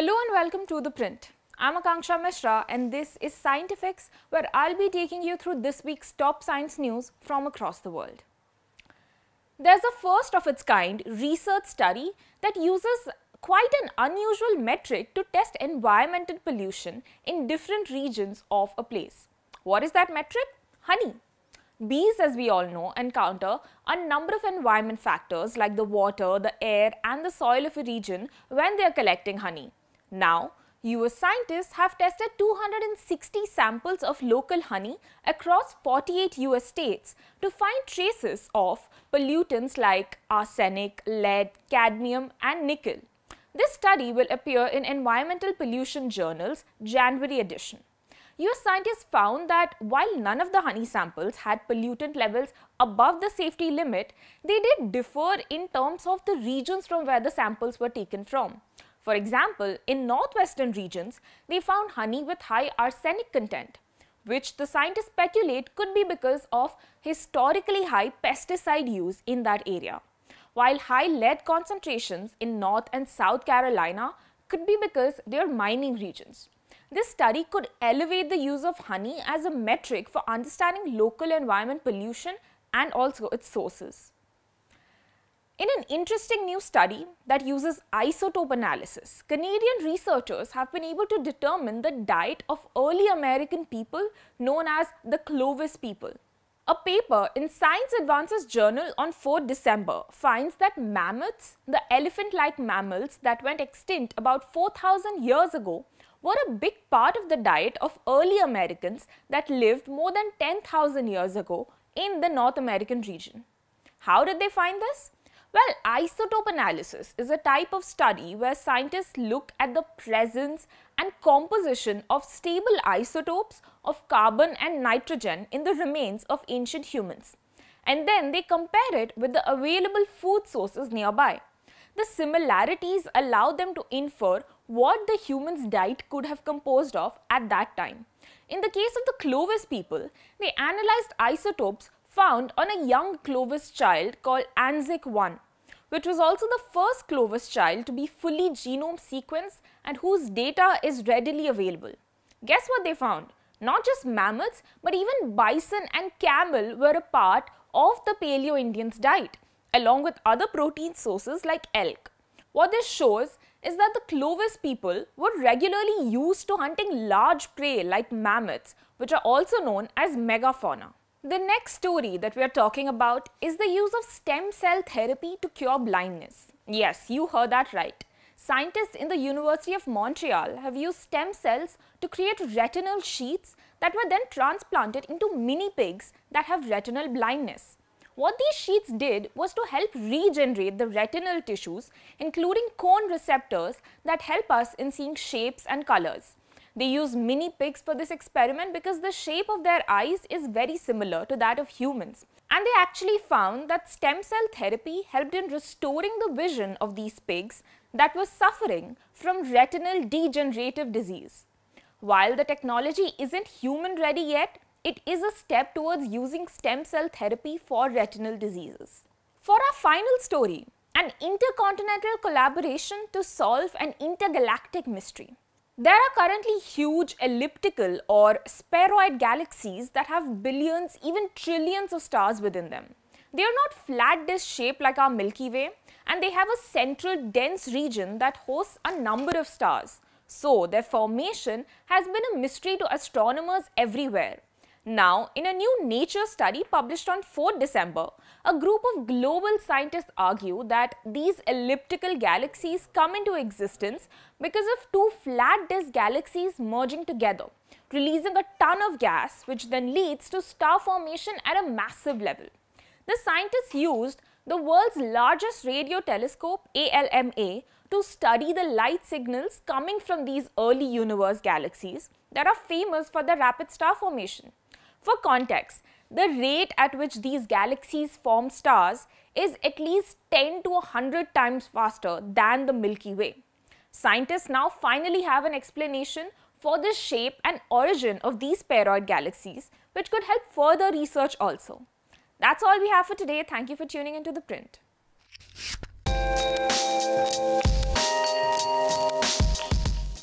Hello and welcome to The Print. I'm Akanksha Mishra and this is Scientifix, where I'll be taking you through this week's top science news from across the world. There's a first of its kind research study that uses quite an unusual metric to test environmental pollution in different regions of a place. What is that metric? Honey. Bees, as we all know, encounter a number of environment factors like the water, the air and the soil of a region when they are collecting honey. Now, US scientists have tested 260 samples of local honey across 48 US states to find traces of pollutants like arsenic, lead, cadmium and nickel. This study will appear in Environmental Pollution Journal's January edition. US scientists found that while none of the honey samples had pollutant levels above the safety limit, they did differ in terms of the regions from where the samples were taken from. For example, in northwestern regions, they found honey with high arsenic content, which the scientists speculate could be because of historically high pesticide use in that area, while high lead concentrations in North and South Carolina could be because they are mining regions. This study could elevate the use of honey as a metric for understanding local environment pollution and also its sources. In an interesting new study that uses isotope analysis, Canadian researchers have been able to determine the diet of early American people known as the Clovis people. A paper in Science Advances Journal on 4 December finds that mammoths, the elephant-like mammals that went extinct about 4,000 years ago, were a big part of the diet of early Americans that lived more than 10,000 years ago in the North American region. How did they find this? Well, isotope analysis is a type of study where scientists look at the presence and composition of stable isotopes of carbon and nitrogen in the remains of ancient humans, and then they compare it with the available food sources nearby. The similarities allow them to infer what the humans' diet could have composed of at that time. In the case of the Clovis people, they analyzed isotopes found on a young Clovis child called Anzick One, which was also the first Clovis child to be fully genome sequenced and whose data is readily available. Guess what they found? Not just mammoths, but even bison and camel were a part of the Paleo-Indians' diet, along with other protein sources like elk. What this shows is that the Clovis people were regularly used to hunting large prey like mammoths, which are also known as megafauna. The next story that we are talking about is the use of stem cell therapy to cure blindness. Yes, you heard that right. Scientists in the University of Montreal have used stem cells to create retinal sheaths that were then transplanted into mini pigs that have retinal blindness. What these sheaths did was to help regenerate the retinal tissues, including cone receptors that help us in seeing shapes and colors. They use mini pigs for this experiment because the shape of their eyes is very similar to that of humans. And they actually found that stem cell therapy helped in restoring the vision of these pigs that were suffering from retinal degenerative disease. While the technology isn't human ready yet, it is a step towards using stem cell therapy for retinal diseases. For our final story, an intercontinental collaboration to solve an intergalactic mystery. There are currently huge elliptical or spheroid galaxies that have billions, even trillions of stars within them. They are not flat disk shaped like our Milky Way, and they have a central dense region that hosts a number of stars. So their formation has been a mystery to astronomers everywhere. Now, in a new Nature study published on 4 December, a group of global scientists argue that these elliptical galaxies come into existence because of two flat disk galaxies merging together, releasing a ton of gas, which then leads to star formation at a massive level. The scientists used the world's largest radio telescope, ALMA, to study the light signals coming from these early universe galaxies that are famous for their rapid star formation. For context, the rate at which these galaxies form stars is at least 10 to 100 times faster than the Milky Way. Scientists now finally have an explanation for the shape and origin of these spheroid galaxies, which could help further research also. That's all we have for today. Thank you for tuning into The Print.